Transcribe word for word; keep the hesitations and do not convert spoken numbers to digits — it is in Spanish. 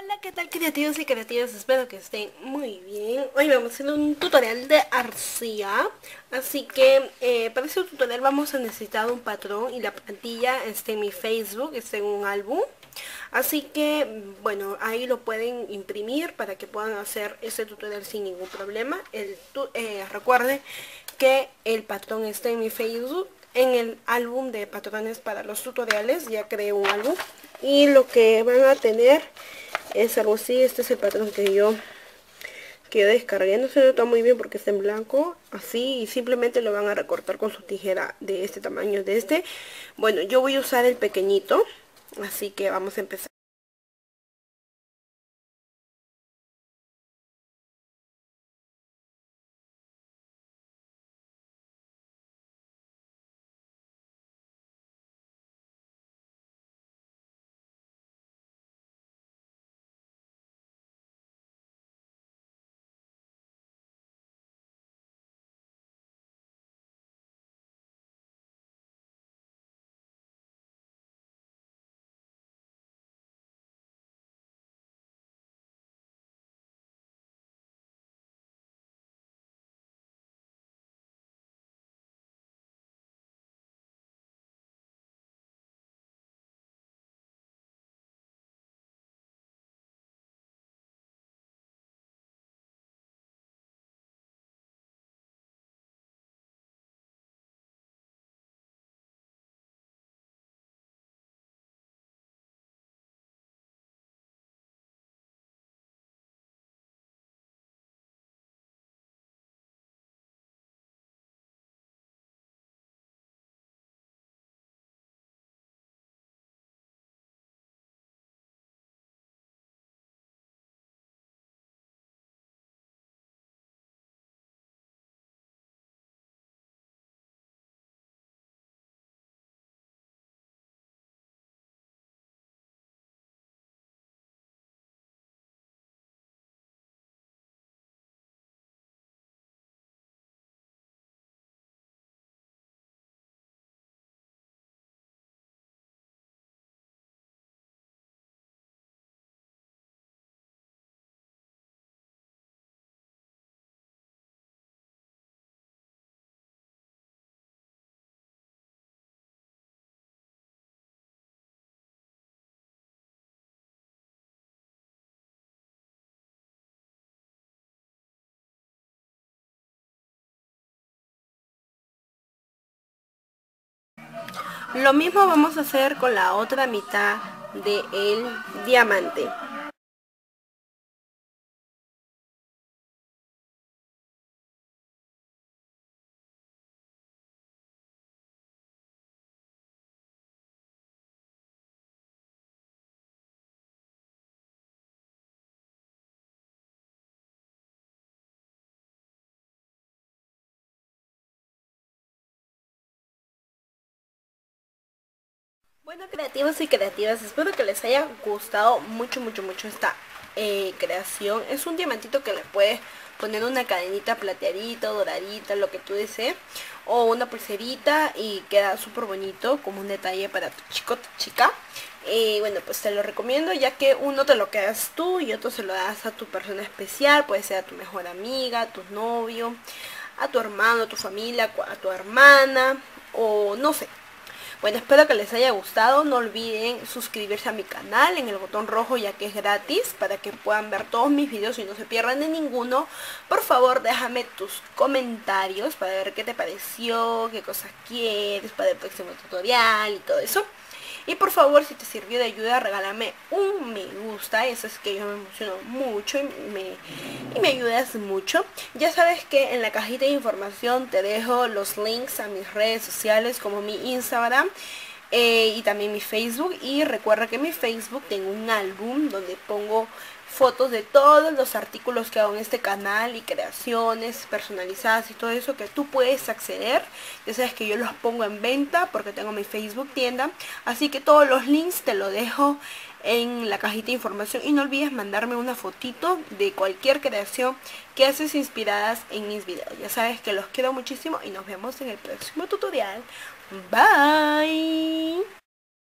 Hola, ¿qué tal creativos y creativas? Espero que estén muy bien. Hoy vamos a hacer un tutorial de arcilla. Así que eh, para este tutorial vamos a necesitar un patrón. Y la plantilla está en mi Facebook, está en un álbum. Así que, bueno, ahí lo pueden imprimir para que puedan hacer este tutorial sin ningún problema. El tu eh, recuerde que el patrón está en mi Facebook. En el álbum de patrones para los tutoriales, ya creé un álbum. Y lo que van a tener es algo así. Este es el patrón que yo que yo descargué, no se nota muy bien porque está en blanco, así, y simplemente lo van a recortar con su tijera de este tamaño, de este. Bueno, yo voy a usar el pequeñito, así que vamos a empezar. Lo mismo vamos a hacer con la otra mitad del diamante. Bueno, creativos y creativas, espero que les haya gustado mucho, mucho, mucho esta eh, creación. Es un diamantito que le puedes poner una cadenita plateadita, doradita, lo que tú desees. O una pulserita y queda súper bonito como un detalle para tu chico, tu chica. Y bueno, pues te lo recomiendo, ya que uno te lo quedas tú y otro se lo das a tu persona especial. Puede ser a tu mejor amiga, a tu novio, a tu hermano, a tu familia, a tu hermana o no sé. Bueno, espero que les haya gustado, no olviden suscribirse a mi canal en el botón rojo, ya que es gratis, para que puedan ver todos mis videos y no se pierdan de ninguno. Por favor, déjame tus comentarios para ver qué te pareció, qué cosas quieres para el próximo tutorial y todo eso. Y por favor, si te sirvió de ayuda, regálame un me gusta, eso es que yo me emociono mucho y me, y me ayudas mucho. Ya sabes que en la cajita de información te dejo los links a mis redes sociales como mi Instagram eh, y también mi Facebook. Y recuerda que en mi Facebook tengo un álbum donde pongo fotos de todos los artículos que hago en este canal y creaciones personalizadas y todo eso que tú puedes acceder. Ya sabes que yo los pongo en venta porque tengo mi Facebook tienda, así que todos los links te los dejo en la cajita de información. Y no olvides mandarme una fotito de cualquier creación que haces inspiradas en mis videos. Ya sabes que los quiero muchísimo y nos vemos en el próximo tutorial. Bye.